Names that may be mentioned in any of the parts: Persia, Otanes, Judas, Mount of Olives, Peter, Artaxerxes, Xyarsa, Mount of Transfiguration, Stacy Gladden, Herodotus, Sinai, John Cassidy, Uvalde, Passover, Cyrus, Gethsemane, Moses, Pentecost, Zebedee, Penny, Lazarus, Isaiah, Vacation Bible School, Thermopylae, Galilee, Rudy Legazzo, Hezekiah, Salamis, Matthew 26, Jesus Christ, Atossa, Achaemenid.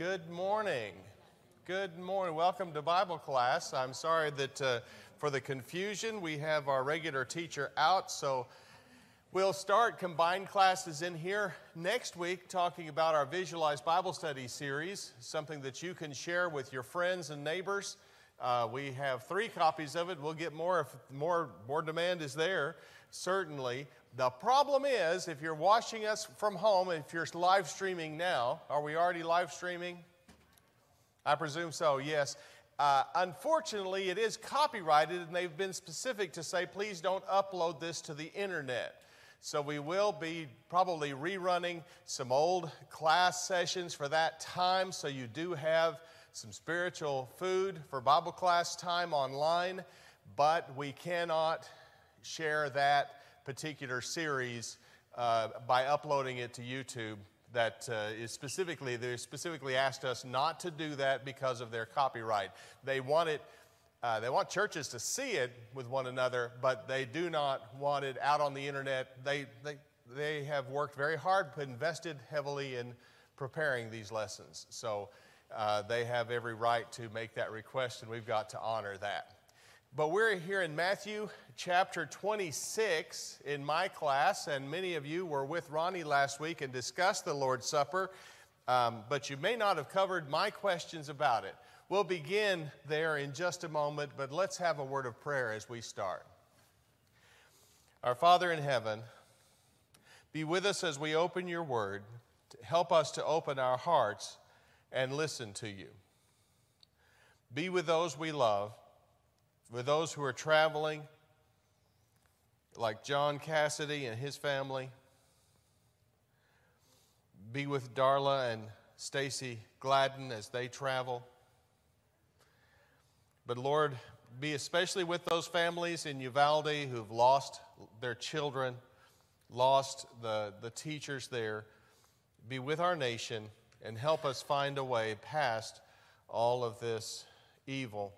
Good morning. Good morning. Welcome to Bible class. I'm sorry that for the confusion, we have our regular teacher out, so we'll start combined classes in here next week talking about our Visualized Bible Study series, something that you can share with your friends and neighbors. We have 3 copies of it. We'll get more if more demand is there, certainly. The problem is, if you're watching us from home, if you're live streaming now, are we already live streaming? I presume so, yes. Unfortunately, it is copyrighted, and they've been specific to say, please don't upload this to the internet. So we will be probably rerunning some old class sessions for that time, so you do have some spiritual food for Bible class time online, but we cannot share that particular series by uploading it to YouTube. That they specifically asked us not to do that because of their copyright. They want it. They want churches to see it with one another, but they do not want it out on the internet. They have worked very hard, invested heavily in preparing these lessons. So they have every right to make that request, and we've got to honor that. But we're here in Matthew chapter 26 in my class, and many of you were with Ronnie last week and discussed the Lord's Supper, but you may not have covered my questions about it. We'll begin there in just a moment, but let's have a word of prayer as we start. Our Father in heaven, be with us as we open your word. Help us to open our hearts and listen to you. Be with those we love, with those who are traveling, like John Cassidy and his family. Be with Darla and Stacy Gladden as they travel. But Lord, be especially with those families in Uvalde who've lost their children, lost the teachers there. Be with our nation and help us find a way past all of this evil.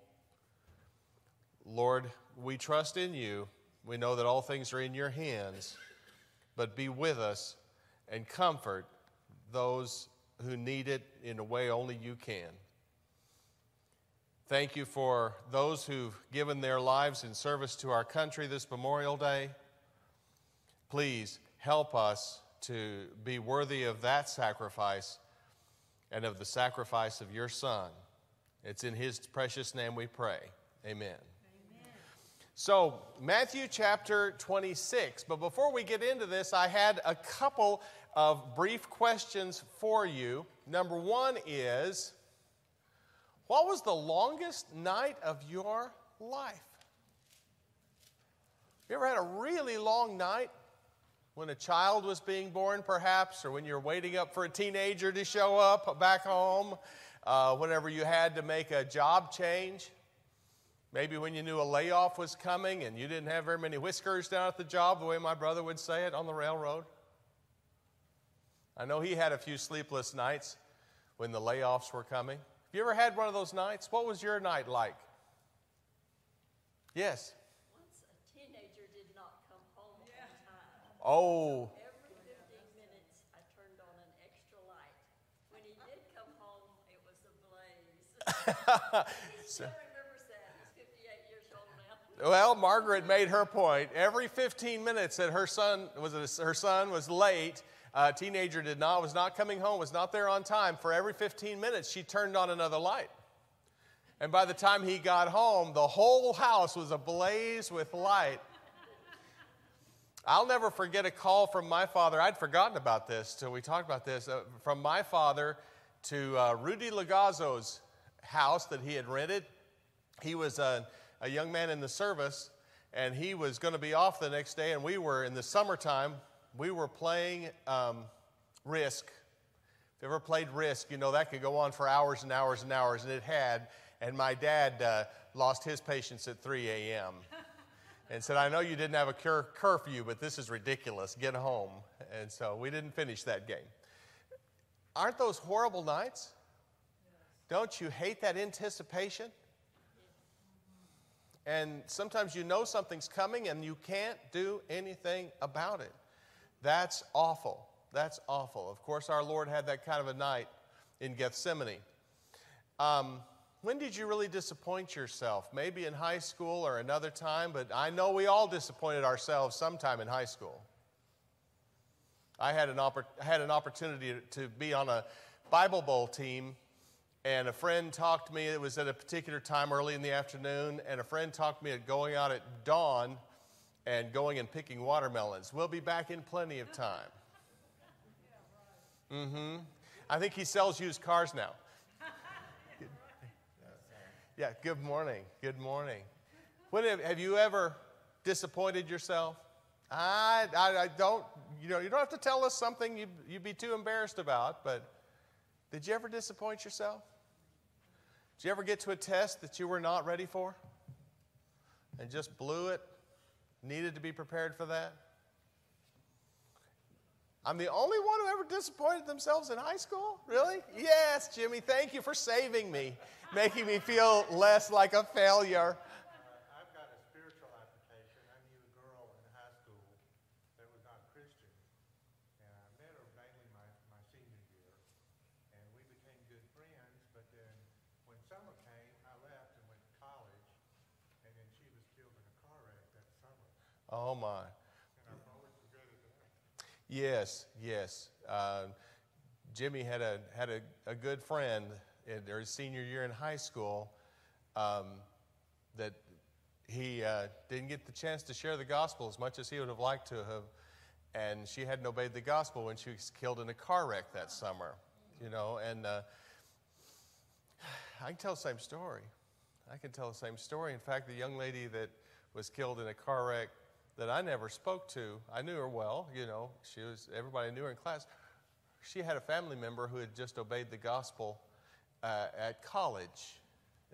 Lord, we trust in you. We know that all things are in your hands, but be with us and comfort those who need it in a way only you can. Thank you for those who've given their lives in service to our country this Memorial Day. Please help us to be worthy of that sacrifice and of the sacrifice of your Son. It's in his precious name we pray. Amen. So, Matthew chapter 26, but before we get into this, I had a couple of brief questions for you. Number one is, what was the longest night of your life? You ever had a really long night? When a child was being born, perhaps, or when you're waiting up for a teenager to show up back home, whenever you had to make a job change. Maybe when you knew a layoff was coming and you didn't have very many whiskers down at the job, the way my brother would say it, on the railroad. I know he had a few sleepless nights when the layoffs were coming. Have you ever had one of those nights? What was your night like? Yes? Once a teenager did not come home on time. Oh. So every 15 minutes I turned on an extra light. When he did come home, it was ablaze. So, well, Margaret made her point. Every 15 minutes that her son was late, a teenager was not coming home, was not there on time, for every 15 minutes she turned on another light. And by the time he got home, the whole house was ablaze with light. I'll never forget a call from my father. I'd forgotten about this till we talked about this. From my father to Rudy Legazzo's house that he had rented. He was a young man in the service, and he was going to be off the next day, and we were, in the summertime, we were playing Risk. If you ever played Risk, you know that could go on for hours and hours and hours, and it had, and my dad lost his patience at 3 a.m. and said, I know you didn't have a curfew, but this is ridiculous. Get home. And so we didn't finish that game. Aren't those horrible nights? Yes. Don't you hate that anticipation? And sometimes you know something's coming and you can't do anything about it. That's awful. That's awful. Of course, our Lord had that kind of a night in Gethsemane. When did you really disappoint yourself? Maybe in high school or another time, but I know we all disappointed ourselves sometime in high school. I had an opportunity to be on a Bible Bowl team, and a friend talked to me. It was at a particular time early in the afternoon, and a friend talked me at going out at dawn and going and picking watermelons. We'll be back in plenty of time. Mm-hmm. I think he sells used cars now. Yeah, good morning. Good morning. Have you ever disappointed yourself? I don't, you don't have to tell us something you'd be too embarrassed about, but did you ever disappoint yourself? Did you ever get to a test that you were not ready for and just blew it? Needed to be prepared for that? I'm the only one who ever disappointed themselves in high school? Really? Yes, Jimmy, thank you for saving me, making me feel less like a failure. I've got a spiritual application. I knew a girl in high school that was not Christian, and I met her mainly my senior year, and we became good friends, but then when summer came, I left and went to college, and then she was killed in a car wreck that summer. Oh, my. Yes. Jimmy had a good friend in his senior year in high school that he didn't get the chance to share the gospel as much as he would have liked to have, and she hadn't obeyed the gospel when she was killed in a car wreck that summer, and I can tell the same story. In fact, the young lady that was killed in a car wreck that I never spoke to. I knew her well, everybody knew her in class. She had a family member who had just obeyed the gospel at college,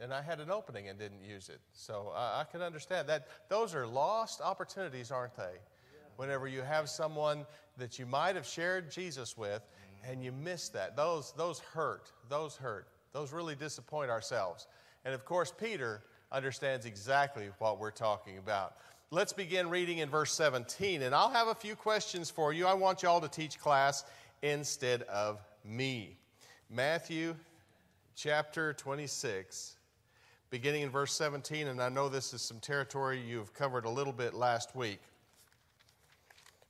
and I had an opening and didn't use it. So I can understand that. Those are lost opportunities, aren't they? Yeah. Whenever you have someone that you might have shared Jesus with, and you miss that. Those hurt. Those really disappoint ourselves. And of course, Peter understands exactly what we're talking about. Let's begin reading in verse 17, and I'll have a few questions for you. I want you all to teach class instead of me. Matthew chapter 26, beginning in verse 17, and I know this is some territory you've covered a little bit last week.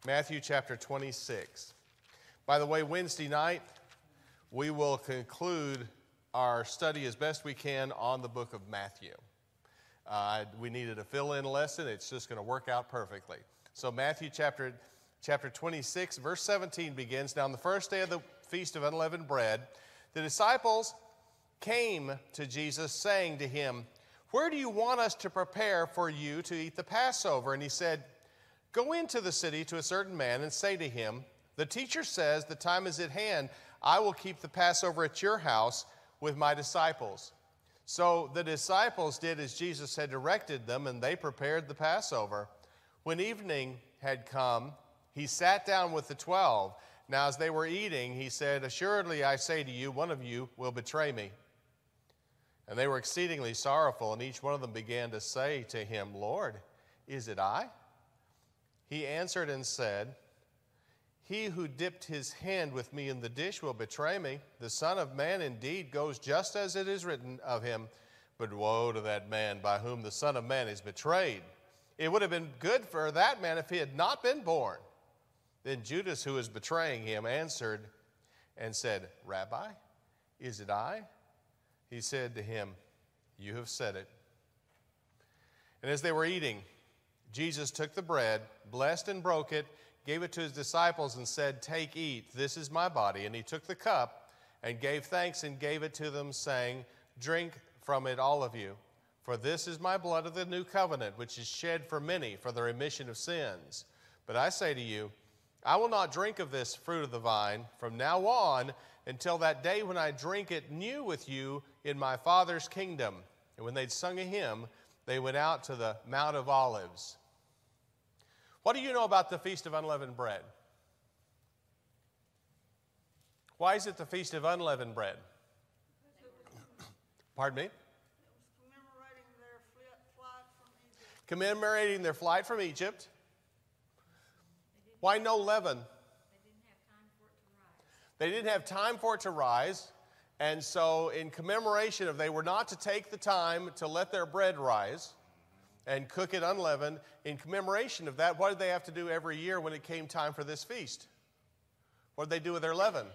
Matthew chapter 26. By the way, Wednesday night, we will conclude our study as best we can on the book of Matthew. We needed a fill-in lesson. It's just going to work out perfectly. So Matthew chapter 26, verse 17 begins, Now on the first day of the Feast of Unleavened Bread, the disciples came to Jesus, saying to him, Where do you want us to prepare for you to eat the Passover? And he said, Go into the city to a certain man and say to him, The teacher says, The time is at hand. I will keep the Passover at your house with my disciples. So the disciples did as Jesus had directed them, and they prepared the Passover. When evening had come, he sat down with the 12. Now as they were eating, he said, Assuredly I say to you, one of you will betray me. And they were exceedingly sorrowful, and each one of them began to say to him, Lord, is it I? He answered and said, He who dipped his hand with me in the dish will betray me. The Son of Man indeed goes just as it is written of him. But woe to that man by whom the Son of Man is betrayed. It would have been good for that man if he had not been born. Then Judas, who was betraying him, answered and said, Rabbi, is it I? He said to him, You have said it. And as they were eating, Jesus took the bread, blessed and broke it, gave it to his disciples and said, Take, eat, this is my body. And he took the cup and gave thanks and gave it to them, saying, Drink from it, all of you, for this is my blood of the new covenant, which is shed for many for the remission of sins. But I say to you, I will not drink of this fruit of the vine from now on until that day when I drink it new with you in my Father's kingdom. And when they'd sung a hymn, they went out to the Mount of Olives. What do you know about the Feast of Unleavened Bread? Why is it the Feast of Unleavened Bread? Pardon me? It was commemorating their flight from Egypt. Why no leaven? They didn't have time for it to rise. And so in commemoration of, they were not to take the time to let their bread rise and cook it unleavened. In commemoration of that, what did they have to do every year when it came time for this feast? What did they do with their leaven?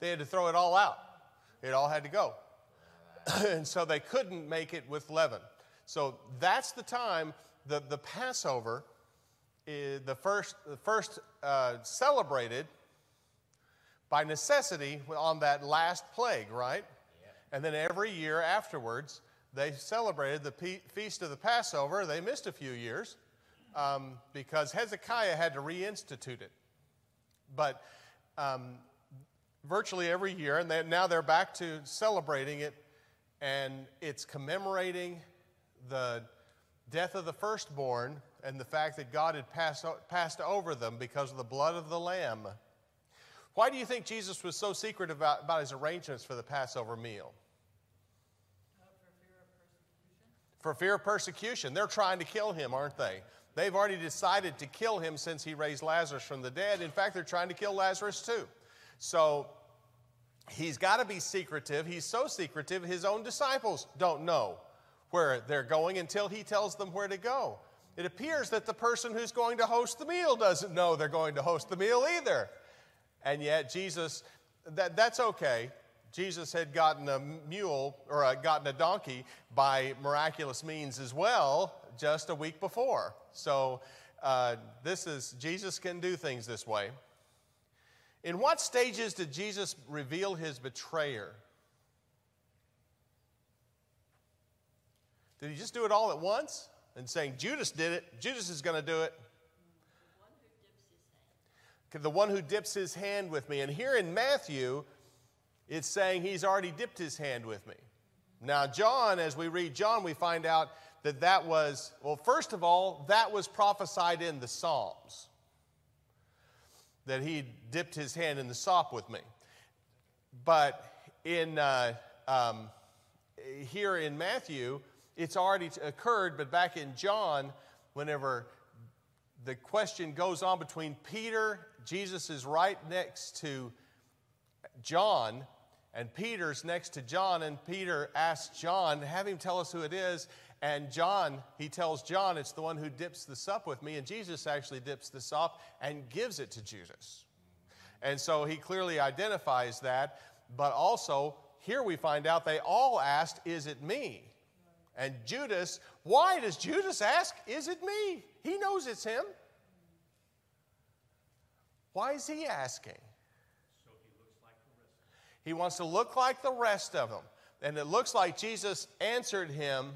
They had to throw it all out. It all had to go. And so they couldn't make it with leaven. So that's the time, the Passover, the first celebrated by necessity on that last plague, right? Yeah. And then every year afterwards, they celebrated the Feast of the Passover. They missed a few years because Hezekiah had to reinstitute it. But virtually every year, and now they're back to celebrating it, and it's commemorating the death of the firstborn and the fact that God had passed over them because of the blood of the Lamb. Why do you think Jesus was so secretive about his arrangements for the Passover meal? For fear of persecution. They're trying to kill him, aren't they? They've already decided to kill him since he raised Lazarus from the dead. In fact, they're trying to kill Lazarus too. So he's got to be secretive. He's so secretive, his own disciples don't know where they're going until he tells them where to go. It appears that the person who's going to host the meal doesn't know they're going to host the meal either. And yet Jesus, that's okay. Jesus had gotten a mule or gotten a donkey by miraculous means as well just a week before. So Jesus can do things this way. In what stages did Jesus reveal his betrayer? Did he just do it all at once? And saying, Judas did it. Judas is going to do it. The one who dips his hand with me. And here in Matthew, it's saying he's already dipped his hand with me. Now, John, as we read John, we find out that was, well, first of all, that was prophesied in the Psalms, that he dipped his hand in the sop with me. But here in Matthew, it's already occurred, but back in John, whenever the question goes on between Peter, Jesus is right next to John, and Peter's next to John, and Peter asks John, have him tell us who it is, and he tells John, it's the one who dips the sup with me, and Jesus actually dips the sup and gives it to Judas. And so he clearly identifies that, but also here we find out they all asked, is it me? And Judas, why does Judas ask, is it me? He knows it's him. Why is he asking? So he looks like the rest of them. He wants to look like the rest of them. And it looks like Jesus answered him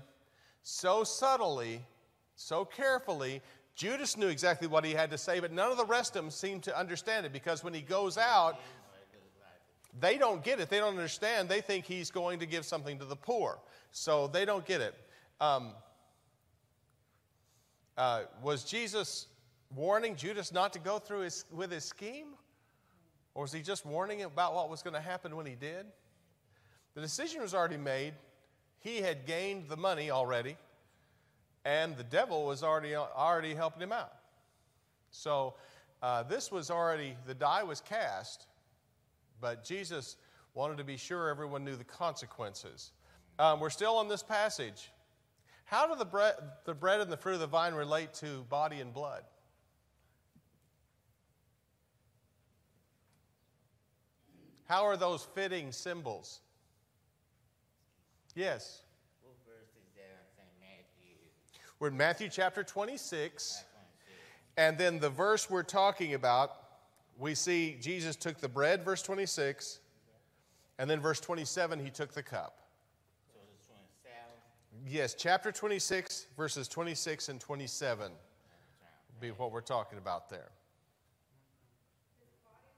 so subtly, so carefully. Judas knew exactly what he had to say, but none of the rest of them seemed to understand it, because when he goes out, they don't get it. They don't understand. They think he's going to give something to the poor. So they don't get it. Was Jesus warning Judas not to go through with his scheme? Or was he just warning him about what was going to happen when he did? The decision was already made. He had gained the money already. And the devil was already helping him out. So this was already, the die was cast. But Jesus wanted to be sure everyone knew the consequences. We're still on this passage. How do the bread and the fruit of the vine relate to body and blood? How are those fitting symbols? Yes? What verse is there in Matthew? We're in Matthew chapter 26. And then the verse we're talking about, we see Jesus took the bread, verse 26, and then verse 27, he took the cup. So it's 27? Yes, chapter 26, verses 26 and 27 would be what we're talking about there. His body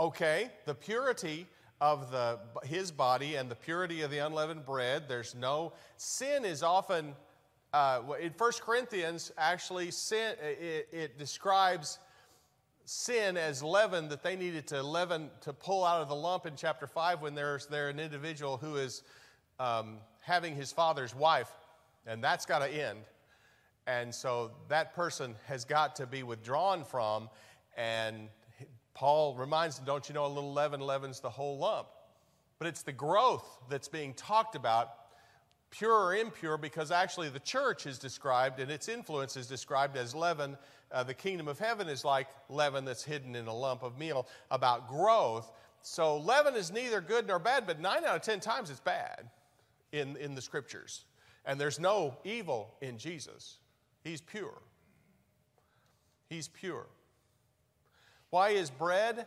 was pure and the unleavened bread is pure. Okay, the purity of his body and the purity of the unleavened bread, there's no sin is often... in 1 Corinthians, actually, sin, it describes sin as leaven that they needed to leaven to pull out of the lump in chapter 5 when there's an individual who is having his father's wife, and that's got to end. And so that person has got to be withdrawn from, and Paul reminds them, don't you know, a little leaven leavens the whole lump. But it's the growth that's being talked about, pure or impure, because actually the church is described and its influence is described as leaven. The kingdom of heaven is like leaven that's hidden in a lump of meal, about growth. So leaven is neither good nor bad, but 9 out of 10 times it's bad in the scriptures. And there's no evil in Jesus. He's pure. He's pure. Why is bread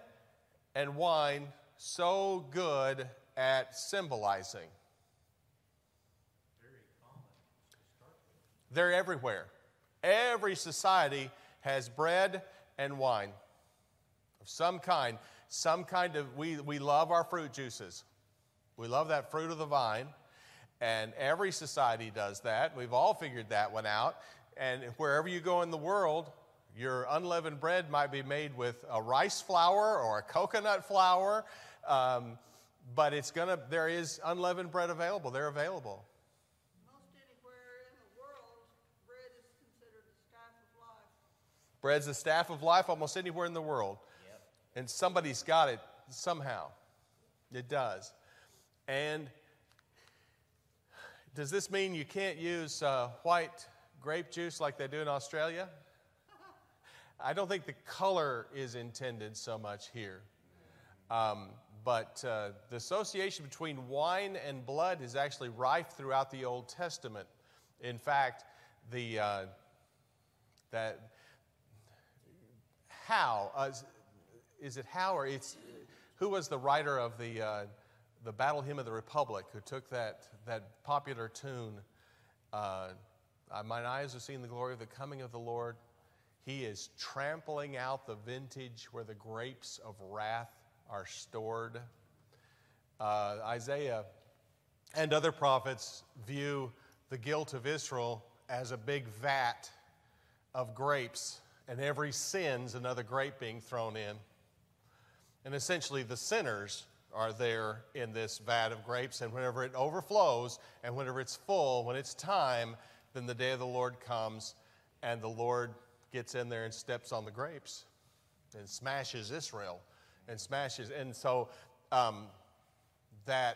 and wine so good at symbolizing? They're everywhere. Every society has bread and wine of some kind. We love our fruit juices. We love that fruit of the vine. And every society does that. We've all figured that one out. And wherever you go in the world, your unleavened bread might be made with a rice flour or a coconut flour. But there is unleavened bread available. They're available. Bread's the staff of life almost anywhere in the world. Yep. And somebody's got it somehow. It does. And does this mean you can't use white grape juice like they do in Australia? I don't think the color is intended so much here. But the association between wine and blood is actually rife throughout the Old Testament. In fact, who was the writer of the Battle Hymn of the Republic who took that popular tune, mine eyes have seen the glory of the coming of the Lord. He is trampling out the vintage where the grapes of wrath are stored. Isaiah and other prophets view the guilt of Israel as a big vat of grapes. And every sin's another grape being thrown in. And essentially the sinners are there in this vat of grapes. And whenever it overflows and whenever it's full, when it's time, then the day of the Lord comes and the Lord gets in there and steps on the grapes and smashes Israel and smashes. And so that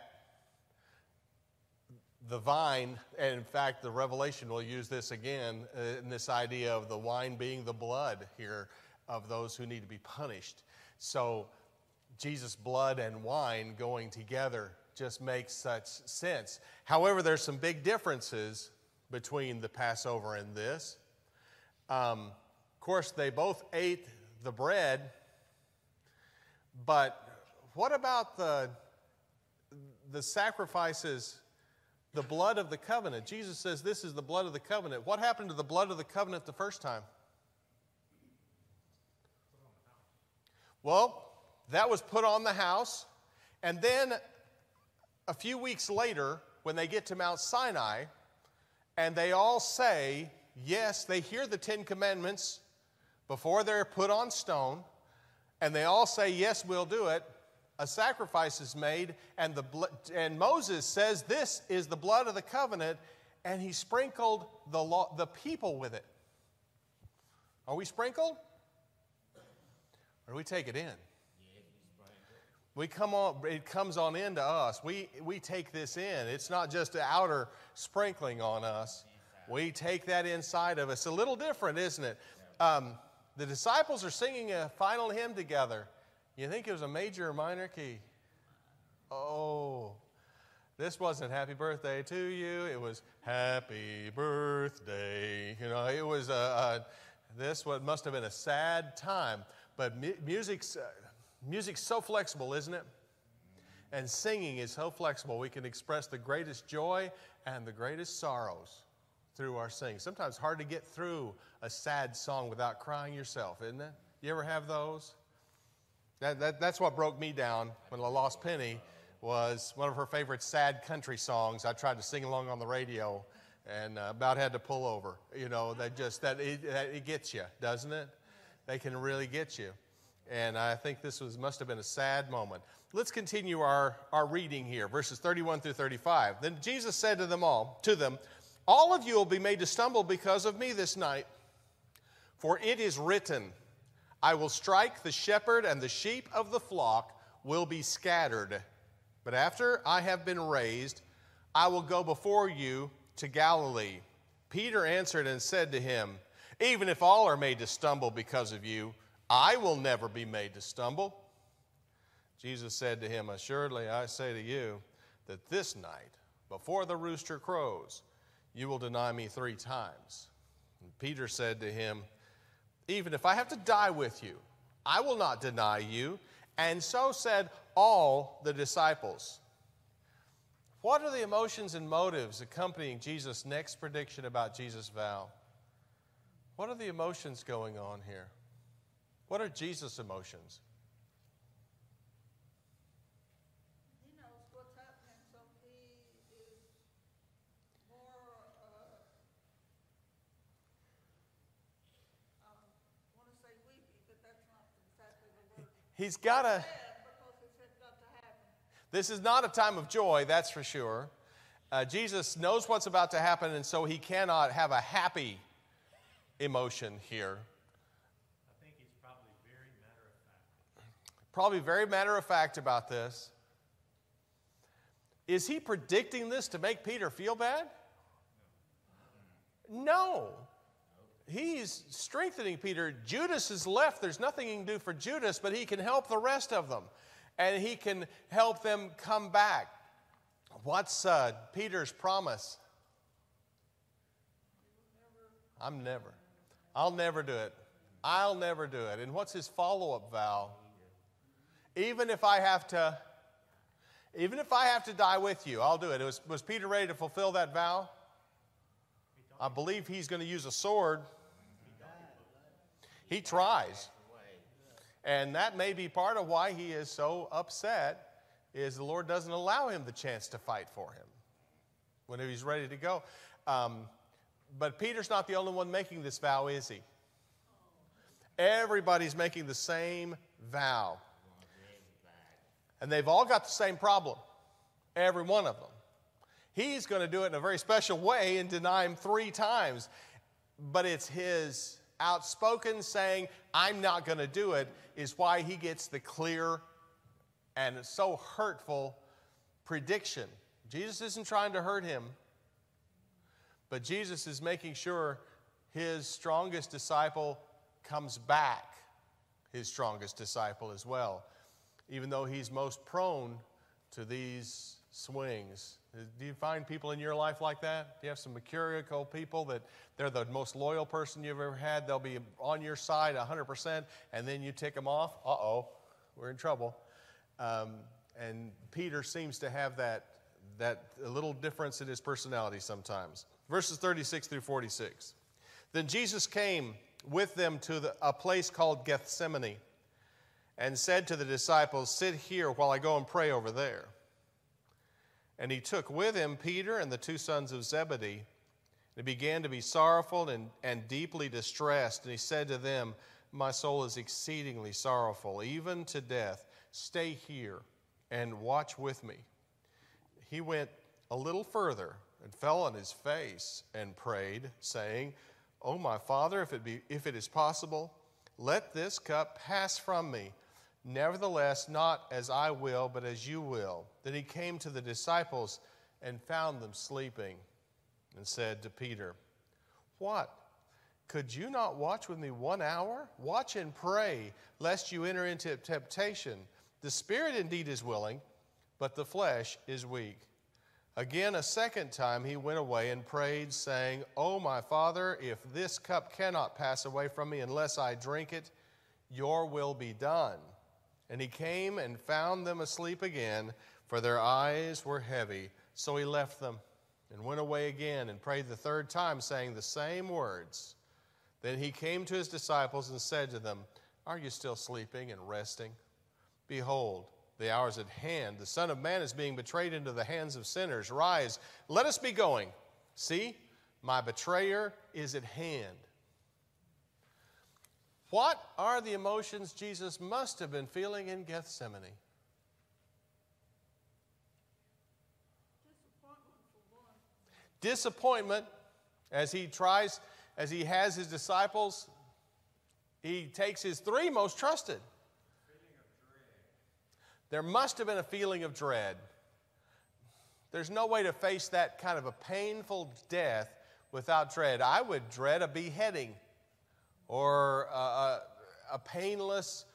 the vine, and in fact, the Revelation will use this again in this idea of the wine being the blood here of those who need to be punished. So Jesus' blood and wine going together just makes such sense. However, there's some big differences between the Passover and this. Of course, they both ate the bread, but what about the sacrifices? The blood of the covenant. Jesus says this is the blood of the covenant. What happened to the blood of the covenant the first time? Well, that was put on the house. And then a few weeks later, when they get to Mount Sinai, and they all say, yes, they hear the 10 Commandments before they're put on stone, and they all say, yes, we'll do it. A sacrifice is made, and Moses says, this is the blood of the covenant, and he sprinkled the people with it. Are we sprinkled? Or do we take it in? It comes on into us. We take this in. It's not just the outer sprinkling on us. We take that inside of us. A little different, isn't it? The disciples are singing a final hymn together. You think it was a major or minor key? Oh, this wasn't happy birthday to you. It was happy birthday. You know, it was this must have been a sad time. But music's so flexible, isn't it? And singing is so flexible. We can express the greatest joy and the greatest sorrows through our singing. Sometimes hard to get through a sad song without crying yourself, isn't it? You ever have those? That's what broke me down when I lost Penny, was one of her favorite sad country songs. I tried to sing along on the radio and about had to pull over. You know, it gets you, doesn't it? They can really get you. And I think this must have been a sad moment. Let's continue our reading here, verses 31 through 35. Then Jesus said to them, all of you will be made to stumble because of me this night, for it is written, I will strike the shepherd, and the sheep of the flock will be scattered. But after I have been raised, I will go before you to Galilee. Peter answered and said to him, even if all are made to stumble because of you, I will never be made to stumble. Jesus said to him, assuredly I say to you that this night, before the rooster crows, you will deny me 3 times. And Peter said to him, even if I have to die with you, I will not deny you. And so said all the disciples. What are the emotions and motives accompanying Jesus' next prediction about Jesus' vow? What are the emotions going on here? What are Jesus' emotions? He knows what's happening, so he is more I want to say weepy, but that's not exactly the word. He's got a... This is not a time of joy, that's for sure. Jesus knows what's about to happen, and so he cannot have a happy emotion here. I think he's probably very matter-of-fact. Probably very matter-of-fact about this. Is he predicting this to make Peter feel bad? No. He's strengthening Peter. Judas is left. There's nothing he can do for Judas, but he can help the rest of them. And he can help them come back. What's Peter's promise? I'll never do it. I'll never do it. And what's his follow-up vow? Even if I have to die with you, I'll do it. Was Peter ready to fulfill that vow? I believe he's going to use a sword. He tries. And that may be part of why he is so upset, is the Lord doesn't allow him the chance to fight for him when he's ready to go. But Peter's not the only one making this vow, is he? Everybody's making the same vow. And they've all got the same problem, every one of them. He's going to do it in a very special way and deny him 3 times. But it's his outspoken saying, I'm not going to do it, is why he gets the clear and so hurtful prediction. Jesus isn't trying to hurt him, but Jesus is making sure his strongest disciple comes back, his strongest disciple as well, even though he's most prone to these swings. Do you find people in your life like that? Do you have some mercurial people that they're the most loyal person you've ever had? They'll be on your side 100%, and then you tick them off. Uh-oh, we're in trouble. And Peter seems to have that little difference in his personality sometimes. Verses 36 through 46. Then Jesus came with them to a place called Gethsemane and said to the disciples, sit here while I go and pray over there. And he took with him Peter and the 2 sons of Zebedee. And he began to be sorrowful and deeply distressed. And he said to them, my soul is exceedingly sorrowful, even to death. Stay here and watch with me. He went a little further and fell on his face and prayed, saying, oh, my Father, if it is possible, let this cup pass from me. Nevertheless, not as I will, but as you will. Then he came to the disciples and found them sleeping and said to Peter, what? Could you not watch with me 1 hour? Watch and pray, lest you enter into temptation. The spirit indeed is willing, but the flesh is weak. Again, a second time he went away and prayed, saying, oh, my Father, if this cup cannot pass away from me unless I drink it, your will be done. And he came and found them asleep again, for their eyes were heavy. So he left them and went away again and prayed the 3rd time, saying the same words. Then he came to his disciples and said to them, are you still sleeping and resting? Behold, the hour is at hand. The Son of Man is being betrayed into the hands of sinners. Rise, let us be going. See, my betrayer is at hand. What are the emotions Jesus must have been feeling in Gethsemane? Disappointment as he has his disciples He takes his three most trusted. There must have been a feeling of dread. There's no way to face that kind of a painful death without dread. I would dread a beheading or a painless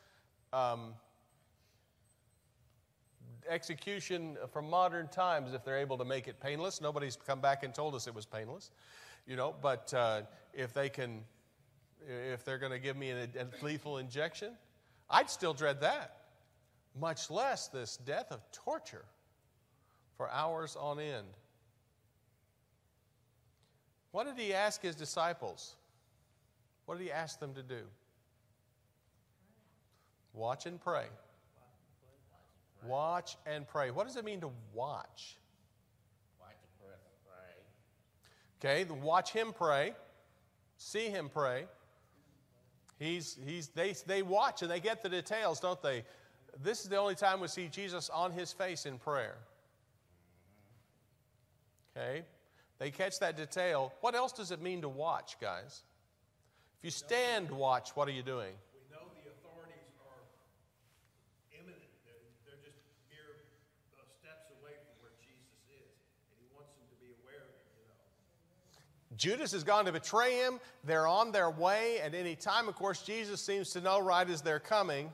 execution from modern times, if they're able to make it painless. Nobody's come back and told us it was painless, you know, but if they're going to give me a lethal injection, I'd still dread that, much less this death of torture for hours on end. What did he ask his disciples? What did he ask them to do? Watch and pray. Watch and pray. What does it mean to watch? Watch and pray. Okay, watch him pray. See him pray. They watch and they get the details, don't they? This is the only time we see Jesus on his face in prayer. Okay, they catch that detail. What else does it mean to watch, guys? If you stand watch, what are you doing? We know the authorities are imminent. They're just mere steps away from where Jesus is, and he wants them to be aware of it, you know. Judas has gone to betray him. They're on their way at any time. Of course, Jesus seems to know right as they're coming,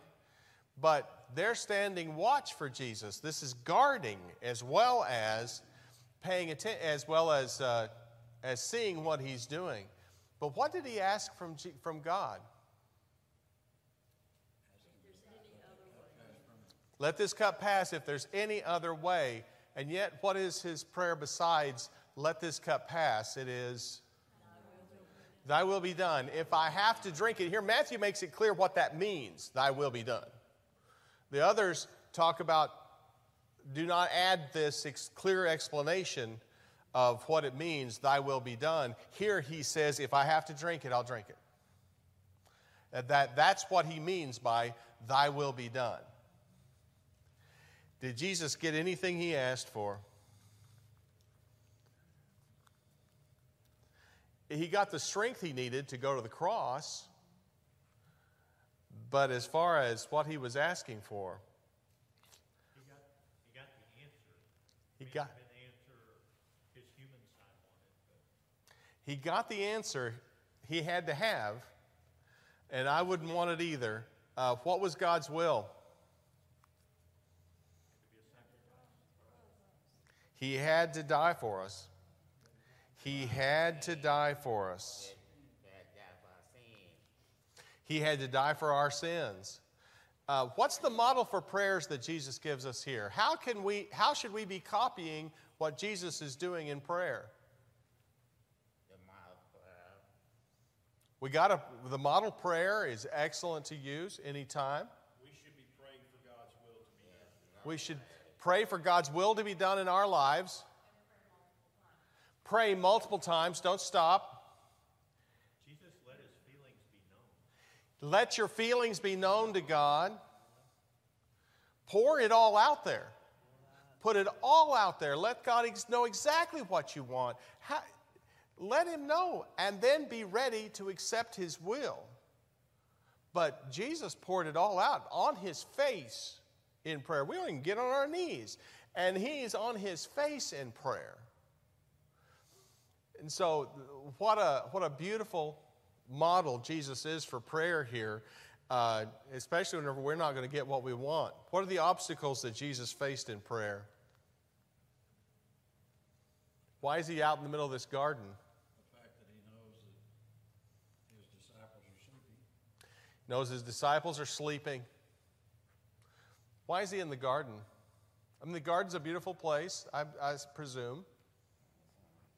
but they're standing watch for Jesus. This is guarding as well as paying attention, as well as seeing what he's doing. But what did he ask from God? Let this cup pass if there's any other way. And yet, what is his prayer besides, let this cup pass? It is, thy will be done. If I have to drink it, here Matthew makes it clear what that means, thy will be done. The others talk about, do not add this clear explanation of what it means, thy will be done. Here he says, if I have to drink it, I'll drink it. That's what he means by thy will be done. Did Jesus get anything he asked for? He got the strength he needed to go to the cross, but as far as what he was asking for, He got the answer he had to have, and I wouldn't want it either. What was God's will? He had to die for us. He had to die for us. He had to die for our sins. What's the model for prayers that Jesus gives us here? How should we be copying what Jesus is doing in prayer? The model prayer is excellent to use anytime. We should be praying for God's will to be done. We should pray for God's will to be done in our lives. Pray multiple times. Don't stop. Let your feelings be known to God. Pour it all out there. Put it all out there. Let God know exactly what you want. Let him know, and then be ready to accept his will. But Jesus poured it all out on his face in prayer. We don't even get on our knees, and he's on his face in prayer. And so what a beautiful model Jesus is for prayer here, especially whenever we're not going to get what we want. What are the obstacles that Jesus faced in prayer? Why is he out in the middle of this garden? The fact that he knows that his disciples are sleeping. He knows his disciples are sleeping. Why is he in the garden? I mean, the garden's a beautiful place, I presume.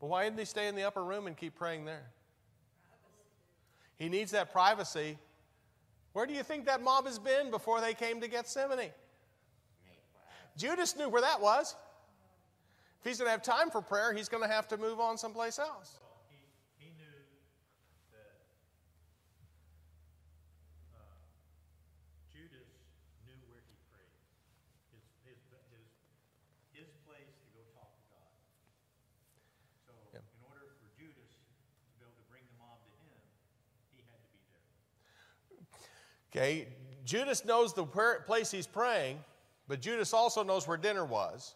But why didn't he stay in the upper room and keep praying there? He needs that privacy. Where do you think that mob has been before they came to Gethsemane? Judas knew where that was. If he's going to have time for prayer, he's going to have to move on someplace else. Well, he knew that Judas knew where he prayed. His place to go talk to God. So in order for Judas to be able to bring the mob to him, he had to be there. Okay, Judas knows the place he's praying, but Judas also knows where dinner was.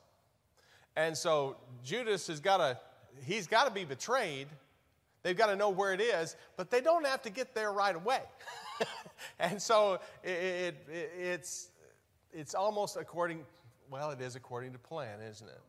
And so Judas has got to, he's got to be betrayed. They've got to know where it is, but they don't have to get there right away. And so it's almost according, well, it is according to plan, isn't it?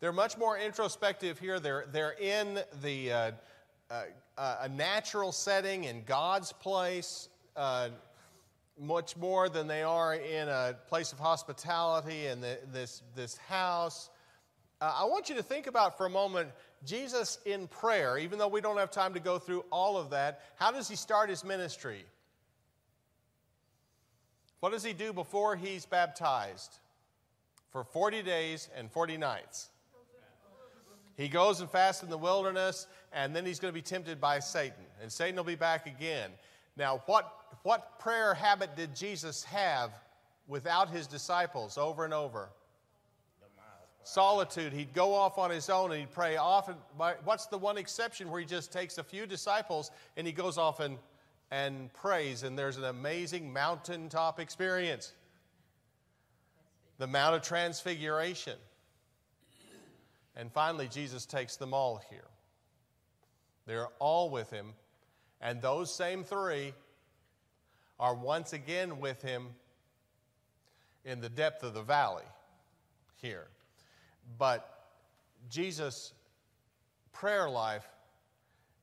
They're much more introspective here. They're in the a natural setting in God's place much more than they are in a place of hospitality in this house. I want you to think about for a moment Jesus in prayer, even though we don't have time to go through all of that. How does he start his ministry? What does he do before he's baptized? For 40 days and 40 nights. He goes and fasts in the wilderness, and then he's going to be tempted by Satan. And Satan will be back again. Now, what prayer habit did Jesus have without his disciples over and over? Solitude. He'd go off on his own, and he'd pray often. What's the one exception where he just takes a few disciples, and he goes off and prays, and there's an amazing mountaintop experience? The Mount of Transfiguration. And finally, Jesus takes them all here. They're all with him. And those same three are once again with him in the depth of the valley here. But Jesus' prayer life,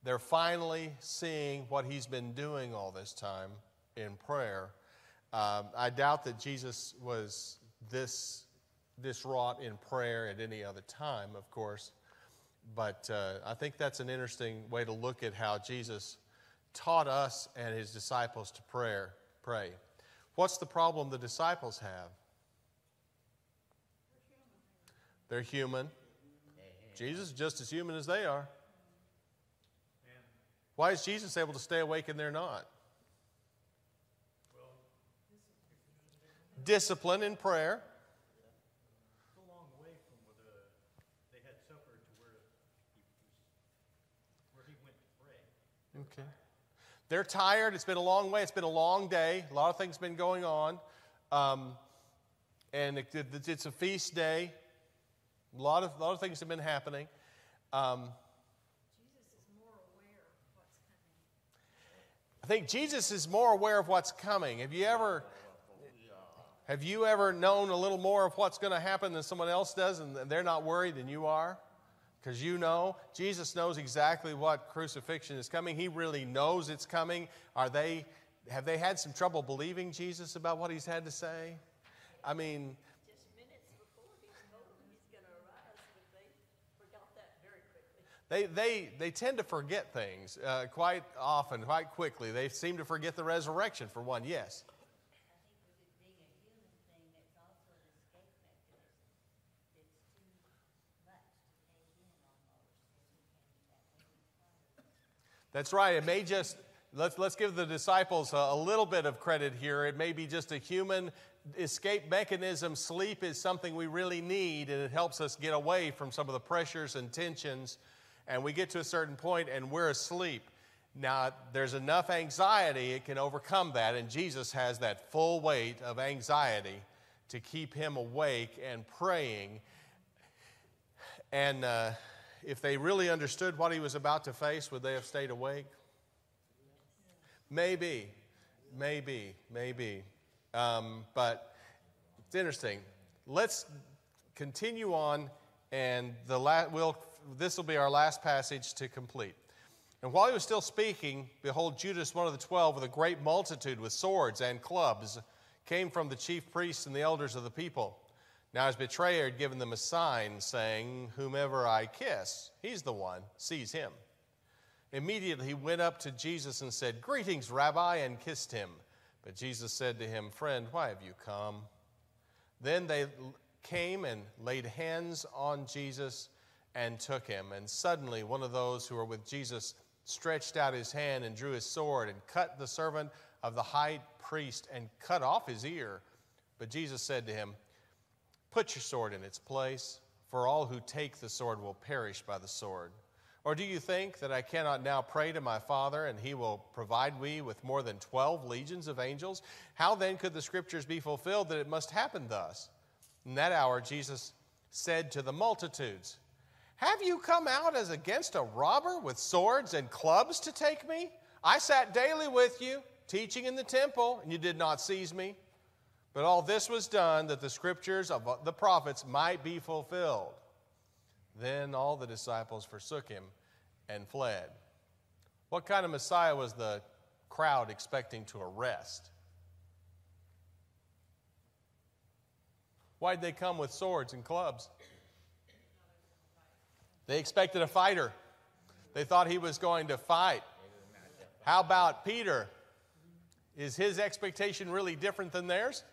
they're finally seeing what he's been doing all this time in prayer. I doubt that Jesus was this wrought in prayer at any other time, of course, but I think that's an interesting way to look at how Jesus taught us and his disciples to pray. What's the problem the disciples have? They're human. Jesus is just as human as they are. Why is Jesus able to stay awake and they're not? Discipline in prayer. Okay. They're tired. It's been a long way. It's been a long day. A lot of things have been going on. And it's a feast day. A lot of things have been happening. Jesus is more aware of what's coming. I think Jesus is more aware of what's coming. Have you ever known a little more of what's going to happen than someone else does, and they're not worried and you are? Because you know, Jesus knows exactly what crucifixion is coming. He really knows it's coming. Have they had some trouble believing Jesus about what he's had to say? I mean, just minutes before he told them he's going to arise, but they forgot that very quickly. They tend to forget things quite often, quite quickly. They seem to forget the resurrection, for one, yes. That's right. It may just, let's give the disciples a little bit of credit here. It may be just a human escape mechanism. Sleep is something we really need, and it helps us get away from some of the pressures and tensions. And we get to a certain point, and we're asleep. Now, there's enough anxiety, it can overcome that, and Jesus has that full weight of anxiety to keep him awake and praying. And if they really understood what he was about to face, would they have stayed awake? Maybe. But it's interesting. Let's continue on, and this will be our last passage to complete. And while he was still speaking, behold, Judas, one of the 12, with a great multitude with swords and clubs, came from the chief priests and the elders of the people. Now his betrayer had given them a sign, saying, "Whomever I kiss, he's the one, seize him." Immediately he went up to Jesus and said, "Greetings, Rabbi," and kissed him. But Jesus said to him, "Friend, why have you come?" Then they came and laid hands on Jesus and took him. And suddenly one of those who were with Jesus stretched out his hand and drew his sword and cut the servant of the high priest and cut off his ear. But Jesus said to him, "Put your sword in its place, for all who take the sword will perish by the sword. Or do you think that I cannot now pray to my Father, and he will provide me with more than 12 legions of angels? How then could the scriptures be fulfilled that it must happen thus?" In that hour Jesus said to the multitudes, "Have you come out as against a robber with swords and clubs to take me? I sat daily with you, teaching in the temple, and you did not seize me. But all this was done that the scriptures of the prophets might be fulfilled." Then all the disciples forsook him and fled. What kind of Messiah was the crowd expecting to arrest? Why'd they come with swords and clubs? They expected a fighter. They thought he was going to fight. How about Peter? Is his expectation really different than theirs?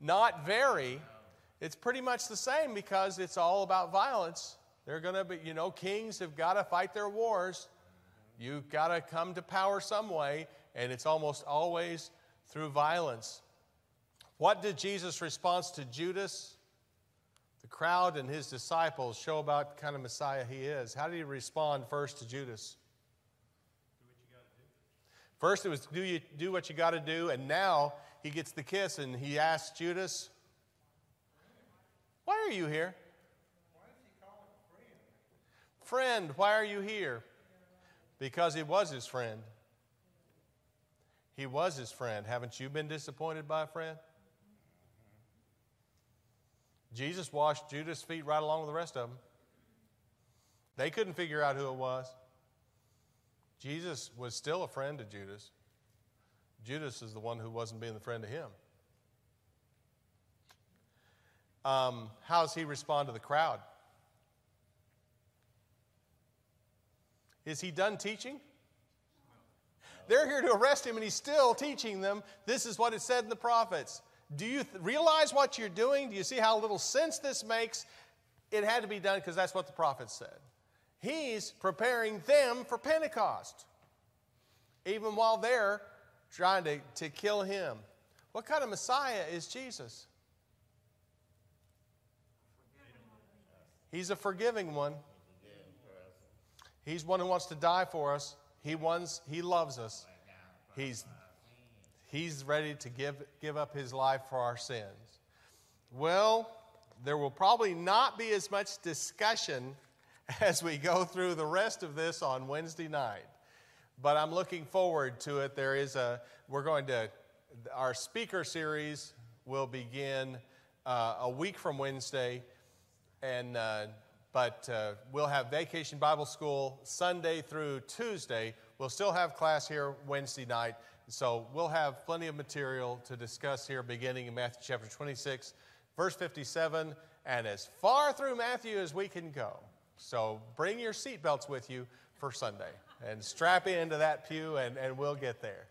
Not very. It's pretty much the same because it's all about violence. They're going to be, kings have got to fight their wars. You've got to come to power some way, and it's almost always through violence. What did Jesus' response to Judas, the crowd, and his disciples show about the kind of Messiah he is? How did he respond first to Judas? Do what you got to do. First it was do what you got to do, and now he gets the kiss, and he asks Judas, "Why are you here?" Why does he call him friend? "Friend, why are you here?" Because he was his friend. He was his friend. Haven't you been disappointed by a friend? Jesus washed Judas' feet right along with the rest of them. They couldn't figure out who it was. Jesus was still a friend to Judas. Judas is the one who wasn't being the friend to him. How does he respond to the crowd? Is he done teaching? They're here to arrest him, and he's still teaching them. This is what it said in the prophets. Do you realize what you're doing? Do you see how little sense this makes? It had to be done because that's what the prophets said. He's preparing them for Pentecost, even while they're trying to kill him. What kind of Messiah is Jesus? He's a forgiving one. He's one who wants to die for us. He loves us. He's ready to give up his life for our sins. Well, there will probably not be as much discussion as we go through the rest of this on Wednesday night, but I'm looking forward to it. Our speaker series will begin a week from Wednesday. But we'll have Vacation Bible School Sunday through Tuesday. We'll still have class here Wednesday night. So we'll have plenty of material to discuss here beginning in Matthew chapter 26, verse 57, and as far through Matthew as we can go. So bring your seatbelts with you for Sunday and strap into that pew, and we'll get there.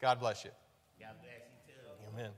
God bless you. God bless you too. Amen.